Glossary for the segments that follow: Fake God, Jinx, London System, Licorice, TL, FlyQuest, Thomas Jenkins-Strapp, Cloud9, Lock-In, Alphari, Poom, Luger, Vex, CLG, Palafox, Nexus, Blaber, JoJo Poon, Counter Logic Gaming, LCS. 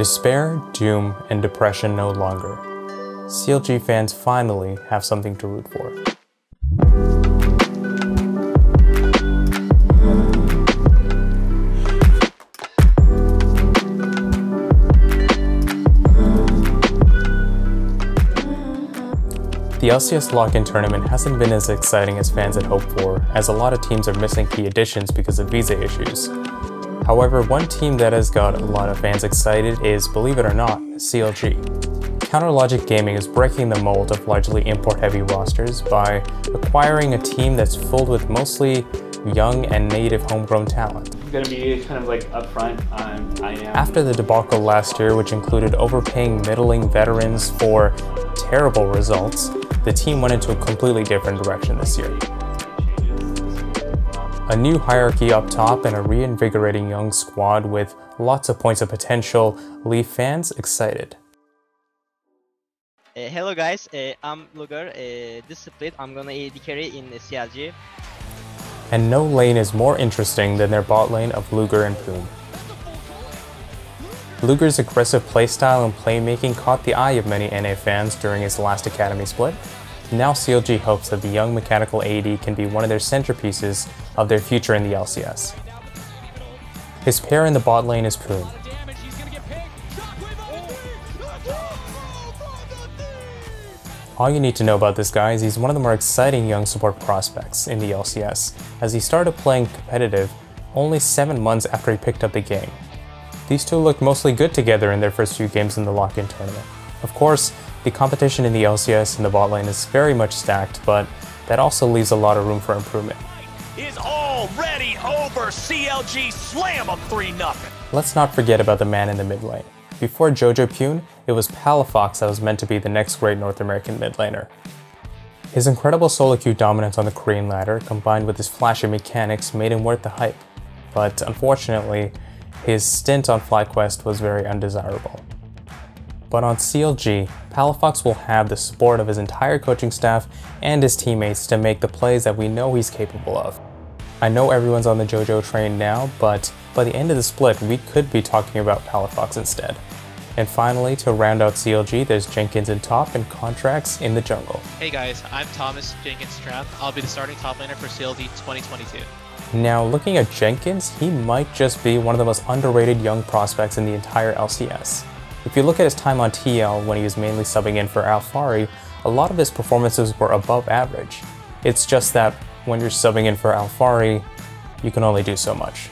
Despair, doom, and depression no longer. CLG fans finally have something to root for. The LCS Lock-In tournament hasn't been as exciting as fans had hoped for, as a lot of teams are missing key additions because of visa issues. However, one team that has got a lot of fans excited is, believe it or not, CLG. Counter Logic Gaming is breaking the mold of largely import-heavy rosters by acquiring a team that's filled with mostly young and native homegrown talent. It's gonna be kind of like upfront. I am. After the debacle last year, which included overpaying middling veterans for terrible results, the team went into a completely different direction this year. A new hierarchy up top and a reinvigorating young squad with lots of points of potential leave fans excited. Hello guys, I'm Luger. This split I'm gonna AD carry in CLG. And no lane is more interesting than their bot lane of Luger and Poom. Luger's aggressive playstyle and playmaking caught the eye of many NA fans during his last Academy split. Now CLG hopes that the young mechanical AD can be one of their centerpieces of their future in the LCS. His pair in the bot lane is Poom. All you need to know about this guy is he's one of the more exciting young support prospects in the LCS, as he started playing competitive only 7 months after he picked up the game. These two looked mostly good together in their first few games in the Lock-In tournament. Of course, the competition in the LCS and the bot lane is very much stacked, but that also leaves a lot of room for improvement. Is already over. CLG slam them 3-0. Let's not forget about the man in the mid lane. Before JoJo Poon, it was Palafox that was meant to be the next great North American mid laner. His incredible solo queue dominance on the Korean ladder, combined with his flashy mechanics, made him worth the hype. But unfortunately, his stint on FlyQuest was very undesirable. But on CLG, Palafox will have the support of his entire coaching staff and his teammates to make the plays that we know he's capable of. I know everyone's on the JoJo train now, but by the end of the split, we could be talking about Palafox instead. And finally, to round out CLG, there's Jenkins in top and Contracts in the jungle. Hey guys, I'm Thomas Jenkins-Strapp. I'll be the starting top laner for CLG 2022. Now, looking at Jenkins, he might just be one of the most underrated young prospects in the entire LCS. If you look at his time on TL when he was mainly subbing in for Alphari, a lot of his performances were above average. It's just that when you're subbing in for Alphari, you can only do so much.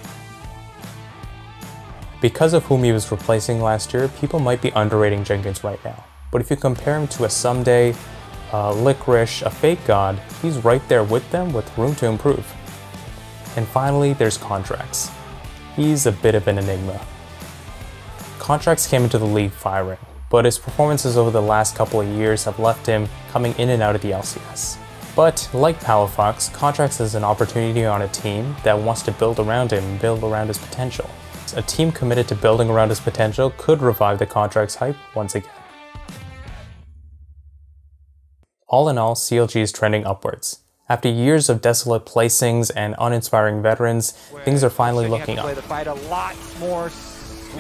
Because of whom he was replacing last year, people might be underrating Jenkins right now. But if you compare him to a Someday, Licorice, a Fake God, he's right there with them with room to improve. And finally, there's Contracts. He's a bit of an enigma. Contracts came into the league firing, but his performances over the last couple of years have left him coming in and out of the LCS. But like Palafox, Contracts is an opportunity on a team that wants to build around him and build around his potential. A team committed to building around his potential could revive the Contracts hype once again. All in all, CLG is trending upwards. After years of desolate placings and uninspiring veterans, things are finally looking up.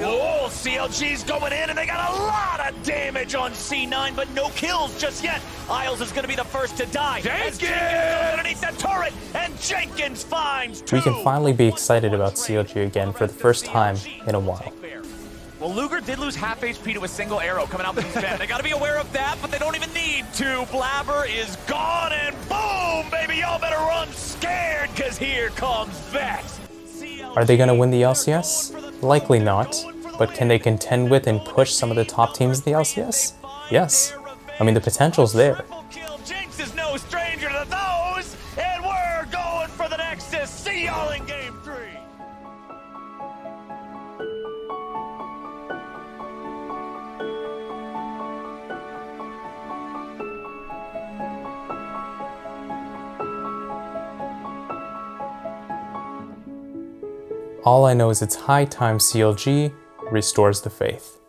Oh, CLG's going in, and they got a lot of damage on C9, but no kills just yet. Isles is going to be the first to die. Jenkins goes underneath the turret, and Jenkins finds two. We can finally be excited about CLG again for the first time in a while. Well, Luger did lose half HP to a single arrow coming out with his bed. They gotta be aware of that, but they don't even need to. Blaber is gone, and boom, baby, y'all better run scared, because here comes Vex. Are they gonna win the LCS? Likely not, but can they contend with and push some of the top teams in the LCS? Yes. I mean, the potential's there. Jinx is no stranger to those, and we're going for the Nexus. See y'all in game 3. All I know is it's high time CLG restores the faith.